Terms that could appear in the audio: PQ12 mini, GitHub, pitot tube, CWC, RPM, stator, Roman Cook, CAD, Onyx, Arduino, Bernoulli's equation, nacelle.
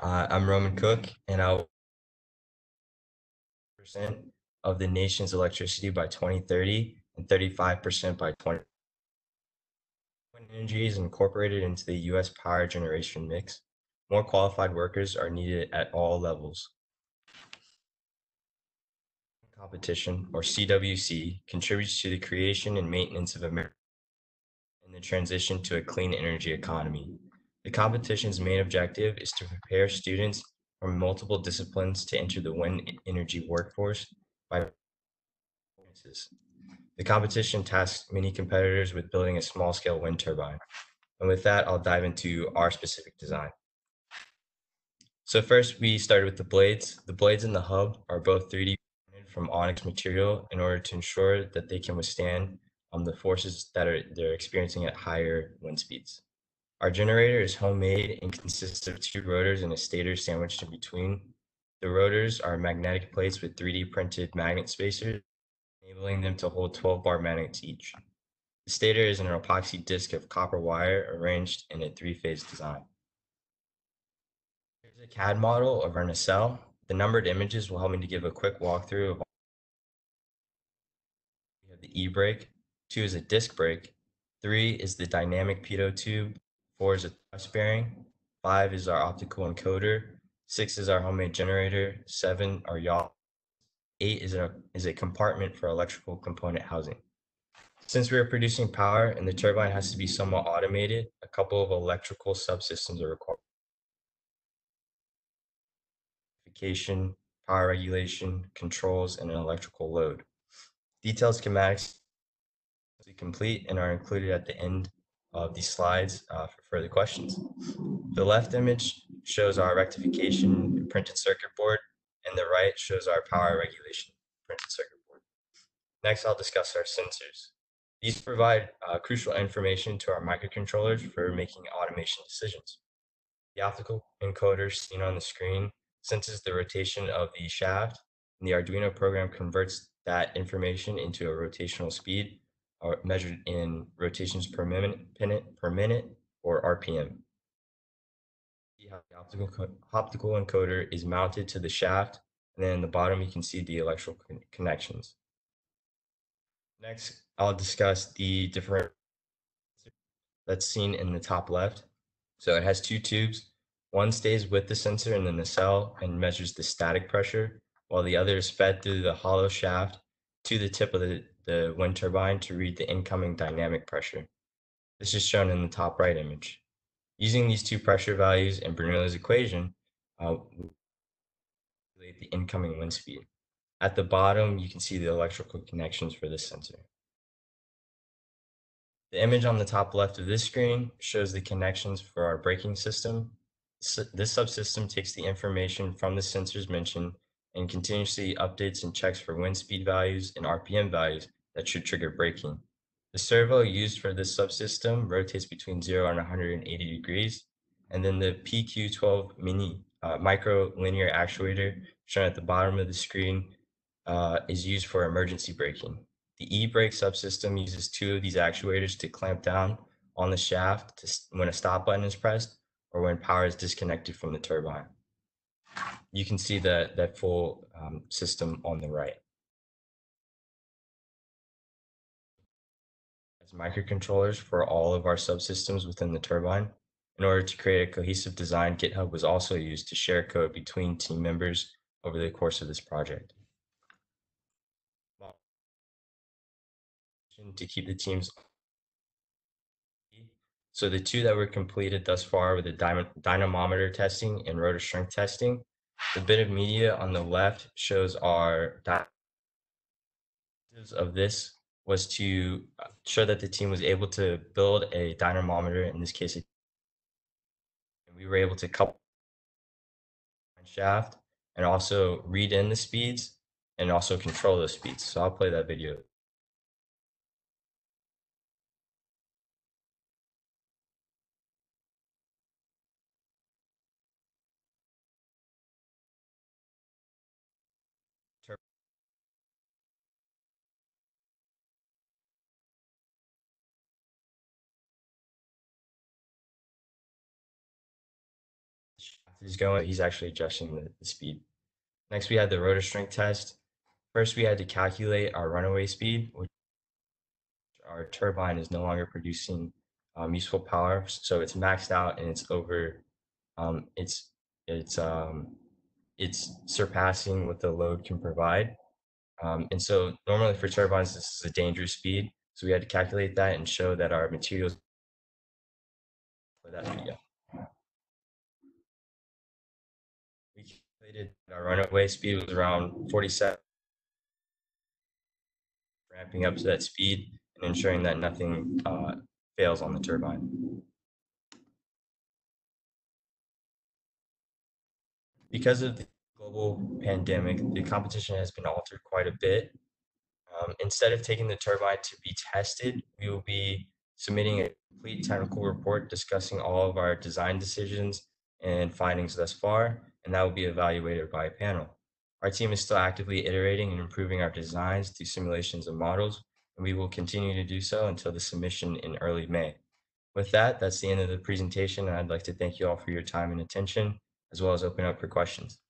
I'm Roman Cook, and I'll 1% of the nation's electricity by 2030 and 35% by 20. Energy is incorporated into the U.S. power generation mix. More qualified workers are needed at all levels. Competition, or CWC, contributes to the creation and maintenance of America and the transition to a clean energy economy. The competition's main objective is to prepare students from multiple disciplines to enter the wind energy workforce by experiences. The competition tasks many competitors with building a small-scale wind turbine. And with that, I'll dive into our specific design. So first, we started with the blades. The blades in the hub are both 3D from Onyx material in order to ensure that they can withstand the forces that they're experiencing at higher wind speeds. Our generator is homemade and consists of 2 rotors and a stator sandwiched in between. The rotors are magnetic plates with 3D printed magnet spacers, enabling them to hold 12 bar magnets each. The stator is an epoxy disc of copper wire arranged in a 3-phase design. Here's a CAD model of our nacelle. The numbered images will help me to give a quick walkthrough of the e-brake, 2 is a disc brake, 3 is the dynamic pitot tube, 4 is a thrust bearing, 5 is our optical encoder, 6 is our homemade generator, 7 our yaw, 8 is a compartment for electrical component housing. Since we are producing power and the turbine has to be somewhat automated, a couple of electrical subsystems are required. Power regulation, controls, and an electrical load. Detailed schematics are complete and are included at the end of these slides for further questions. The left image shows our rectification printed circuit board, and the right shows our power regulation printed circuit board. Next, I'll discuss our sensors. These provide crucial information to our microcontrollers for making automation decisions. The optical encoder seen on the screen senses the rotation of the shaft, and the Arduino program converts that information into a rotational speed measured in rotations per minute, or RPM. The optical encoder is mounted to the shaft, and then in the bottom you can see the electrical connections. Next, I'll discuss the different that's seen in the top left. So it has 2 tubes. One stays with the sensor in the nacelle and measures the static pressure, while the other is fed through the hollow shaft to the tip of the wind turbine to read the incoming dynamic pressure. This is shown in the top right image. Using these 2 pressure values and Bernoulli's equation, we calculate the incoming wind speed. At the bottom, you can see the electrical connections for this sensor. The image on the top left of this screen shows the connections for our braking system. This subsystem takes the information from the sensors mentioned and continuously updates and checks for wind speed values and RPM values that should trigger braking. The servo used for this subsystem rotates between 0 and 180 degrees, and then the PQ12 mini micro linear actuator shown at the bottom of the screen is used for emergency braking. The e-brake subsystem uses 2 of these actuators to clamp down on the shaft when a stop button is pressed, or when power is disconnected from the turbine. You can see that full system on the right. As microcontrollers for all of our subsystems within the turbine, in order to create a cohesive design, GitHub was also used to share code between team members over the course of this project. To keep the teams. So the 2 that were completed thus far were the dynamometer testing and rotor strength testing. The bit of media on the left shows our objectives of this was to show that the team was able to build a dynamometer, in this case, and we were able to couple the shaft and also read in the speeds and also control those speeds. So I'll play that video. So he's actually adjusting the speed. Next, we had the rotor strength test. First, we had to calculate our runaway speed, which our turbine is no longer producing useful power, so it's maxed out and it's over. It's surpassing what the load can provide. And so normally for turbines, this is a dangerous speed. So we had to calculate that and show that our materials for that video. We calculated our runaway speed was around 47, ramping up to that speed and ensuring that nothing fails on the turbine. Because of the global pandemic, the competition has been altered quite a bit. Instead of taking the turbine to be tested, we will be submitting a complete technical report discussing all of our design decisions and findings thus far, and that will be evaluated by a panel. Our team is still actively iterating and improving our designs through simulations and models, and we will continue to do so until the submission in early May. With that, that's the end of the presentation, and I'd like to thank you all for your time and attention, as well as open up for questions.